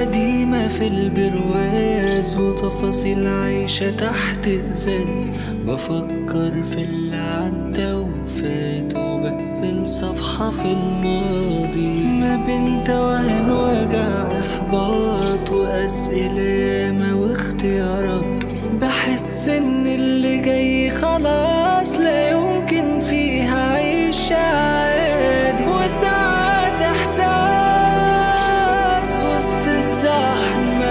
قديمة في البرواز وتفاصيل عايشة تحت إزاز. بفكر في اللي عدى وفات وبقفل صفحة في الماضي ما بين توهان وجع إحباط وأسئلة ما واختيارات. بحس إن اللي جاي خلاص لا يمكن فيها عيش عادي، وساعات إحساس وسط الزحمة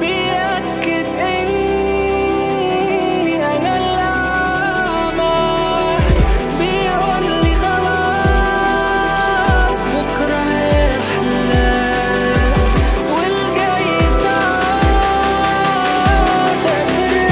بيأكد إني أنا الأعمى، بيقولي خلاص بكرة أحلى والجاي سعادة في رحلة.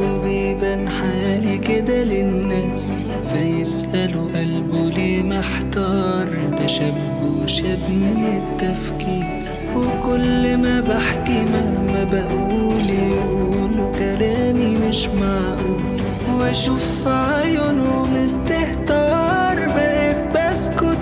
وبيبان حالي كده للناس فيسألوا قلبه ليه محتار، ده شاب وشاب من التفكير. وكل ما بحكي مهما بقول يقولوا كلامي مش معقول، واشوف في عيونهم استهتار بقيت بسكت